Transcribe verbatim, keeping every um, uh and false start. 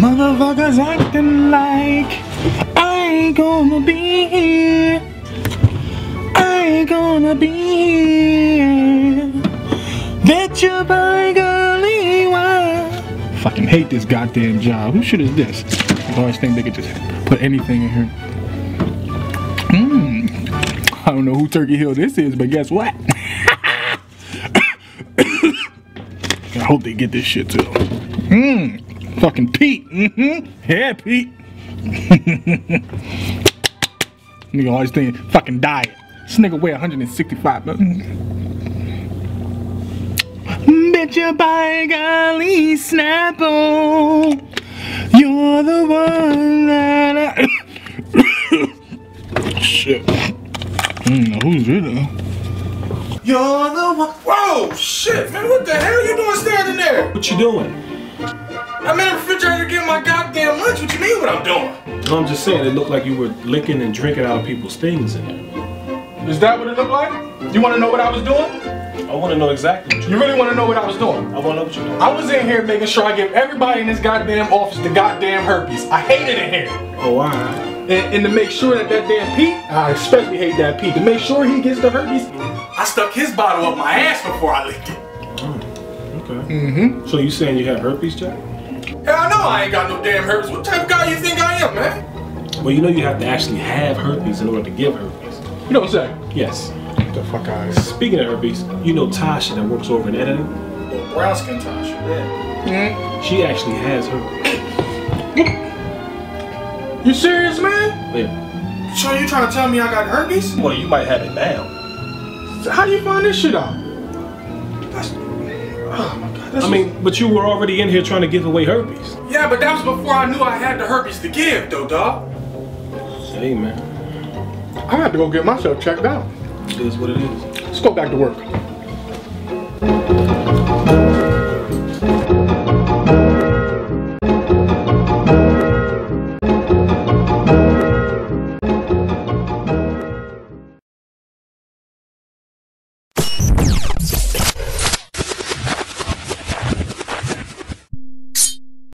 Motherfuckers acting like I ain't gonna be here. I ain't gonna be here. Get your bike early. Fucking hate this goddamn job. Who shit is this? I always think they could just put anything in here. Mmm. I don't know who Turkey Hill this is, but guess what? I hope they get this shit too. Mmm. Fucking Pete. Mm-hmm. Yeah, Pete. Nigga always thinking fucking diet. This nigga weigh one hundred sixty-five. Bet your by golly Snapple, you're the one that I shit. Mm, who's it though? You're the one. Whoa, shit, man! What the hell you doing standing there? What you doing? I'm in the refrigerator getting my goddamn lunch. What you mean what I'm doing? No, I'm just saying it looked like you were licking and drinking out of people's things in there. Is that what it looked like? You want to know what I was doing? I want to know exactly what you You really want to know what I was doing? I want to know what you doing. I was in here making sure I give everybody in this goddamn office the goddamn herpes. I hated it here. Oh, why? And, and to make sure that that damn Pete, I especially hate that Pete, to make sure he gets the herpes, I stuck his bottle up my ass before I licked it. Oh, okay. Mm-hmm. So you saying you have herpes, Jack? Hell no, I ain't got no damn herpes. What type of guy you think I am, man? Well, you know you have to actually have herpes in order to give herpes. You know what I'm saying? Yes. Get the fuck out of here. Speaking of herpes, you know Tasha that works over in editing? Well, brown skin Tasha, yeah. Mm-hmm. She actually has herpes. You serious, man? Yeah. So you trying to tell me I got herpes? Well, you might have it now. So how do you find this shit out? That's... Oh, my God. This I was, mean, but you were already in here trying to give away herpes. Yeah, but that was before I knew I had the herpes to give, though, dog. Hey, man. I have to go get myself checked out. It is what it is. Let's go back to work.